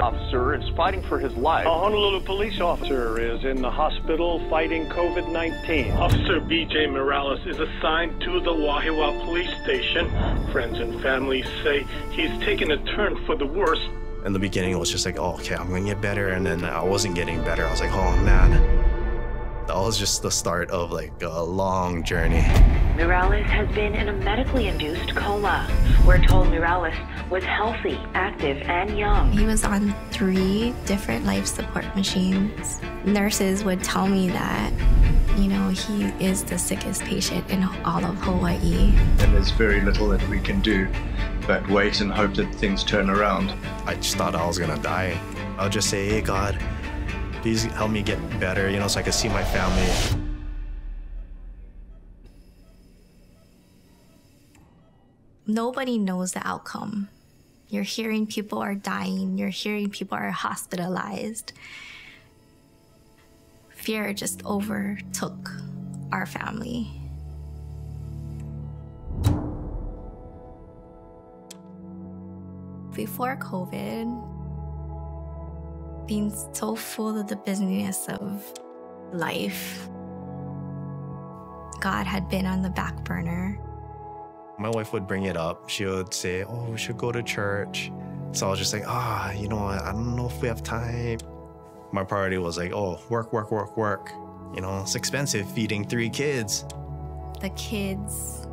officer is fighting for his life. A Honolulu police officer is in the hospital fighting COVID-19. Officer BJ Miralles is assigned to the Wahiawa police station. Friends and family say he's taken a turn for the worse. In the beginning, it was just like, oh, okay, I'm going to get better. And then I wasn't getting better. I was like, oh, man. That was just the start of like a long journey. Miralles has been in a medically induced coma. We're told Miralles was healthy, active, and young. He was on 3 different life support machines. Nurses would tell me that, you know, he is the sickest patient in all of Hawaii. And there's very little that we can do but wait and hope that things turn around. I just thought I was gonna die. I'll just say, hey, God, please help me get better, you know, so I can see my family. Nobody knows the outcome. You're hearing people are dying. You're hearing people are hospitalized. Fear just overtook our family. Before COVID, being so full of the busyness of life, God had been on the back burner. My wife would bring it up. She would say, oh, we should go to church. So I was just like, you know, I don't know if we have time. My priority was like, oh, work, work, work, work. You know, it's expensive feeding 3 kids. The kids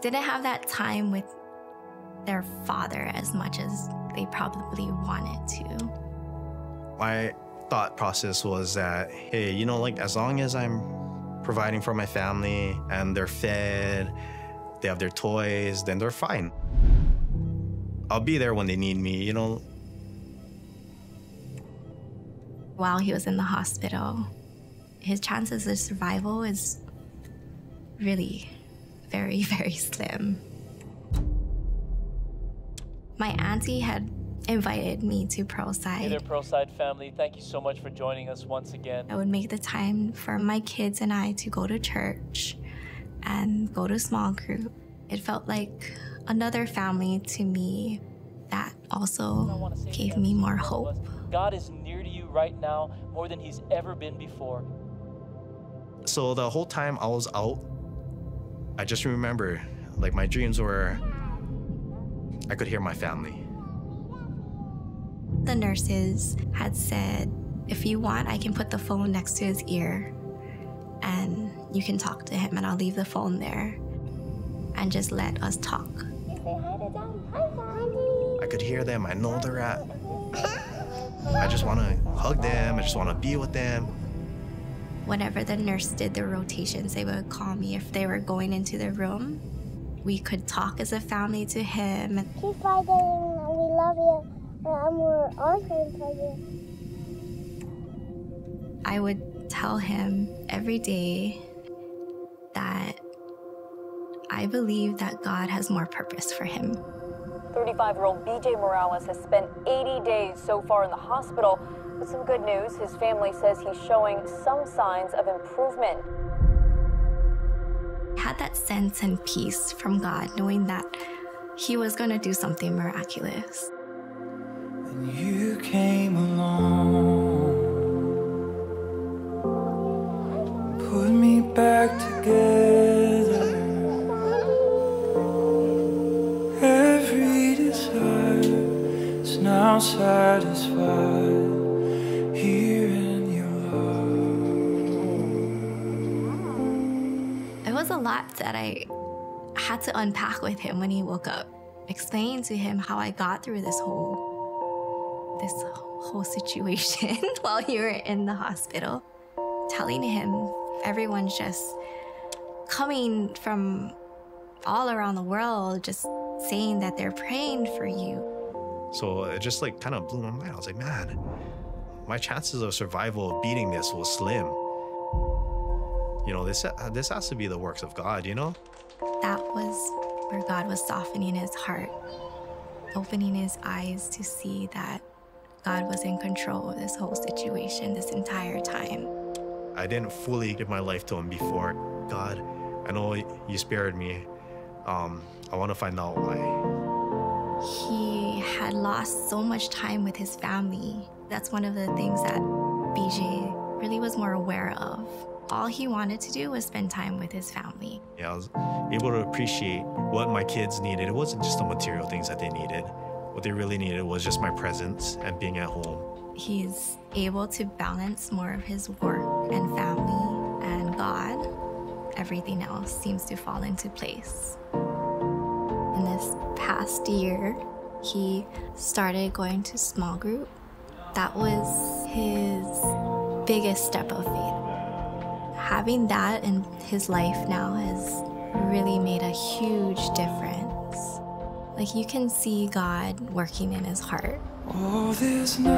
didn't have that time with their father as much as they probably wanted to. My thought process was that, hey, you know, like, as long as I'm providing for my family and they're fed, they have their toys, then they're fine. I'll be there when they need me, you know. While he was in the hospital, his chances of survival is really very, very slim. My auntie had invited me to Pearlside. Hey there, Pearlside family. Thank you so much for joining us once again. I would make the time for my kids and I to go to church and go to small group. It felt like another family to me that also gave me more hope. God is near to you right now more than he's ever been before. So the whole time I was out, I just remember, like, my dreams were, I could hear my family. The nurses had said, if you want, I can put the phone next to his ear and you can talk to him, and I'll leave the phone there and just let us talk. I could hear them. I know they're at. I just want to hug them. I just want to be with them. Whenever the nurse did their rotations, they would call me if they were going into the room. We could talk as a family to him. Keep fighting. We love you. I would tell him every day that I believe that God has more purpose for him. 35-year-old BJ Miralles has spent 80 days so far in the hospital. With some good news, his family says he's showing some signs of improvement. I had that sense and peace from God, knowing that he was going to do something miraculous. You came along, put me back together. Every desire is now satisfied here in your heart. It was a lot that I had to unpack with him when he woke up, explaining to him how I got through this whole situation while you were in the hospital. Telling him everyone's just coming from all around the world, just saying that they're praying for you. So it just, like, kind of blew my mind. I was like, man, my chances of survival of beating this was slim. You know, this has to be the works of God, you know? That was where God was softening his heart, opening his eyes to see that God was in control of this whole situation this entire time. I didn't fully give my life to him before. God, I know you spared me. I want to find out why. He had lost so much time with his family. That's one of the things that BJ really was more aware of. All he wanted to do was spend time with his family. Yeah, I was able to appreciate what my kids needed. It wasn't just the material things that they needed. What they really needed was just my presence and being at home. He's able to balance more of his work and family and God. Everything else seems to fall into place. In this past year, he started going to small group. That was his biggest step of faith. Having that in his life now has really made a huge difference. Like, you can see God working in his heart. Oh, there's nothing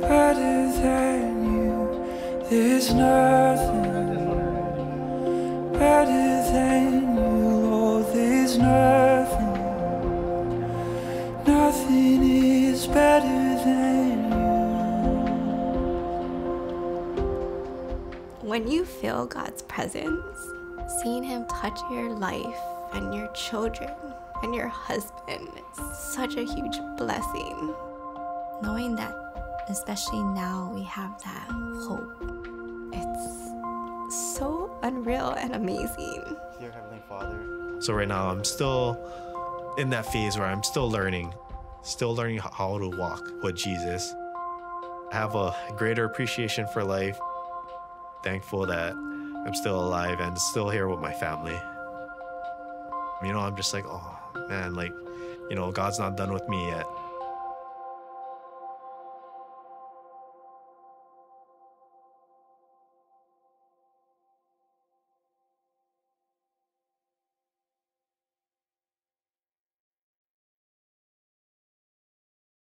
better than you. There's nothing better than you. Oh, there's nothing. Nothing is better than you. When you feel God's presence, seeing him touch your life and your children and your husband, it's such a huge blessing. Knowing that, especially now, we have that hope. It's so unreal and amazing. Dear Heavenly Father. So right now, I'm still in that phase where I'm still learning how to walk with Jesus. I have a greater appreciation for life. Thankful that I'm still alive and still here with my family. You know, I'm just like, oh man, like, you know, God's not done with me yet.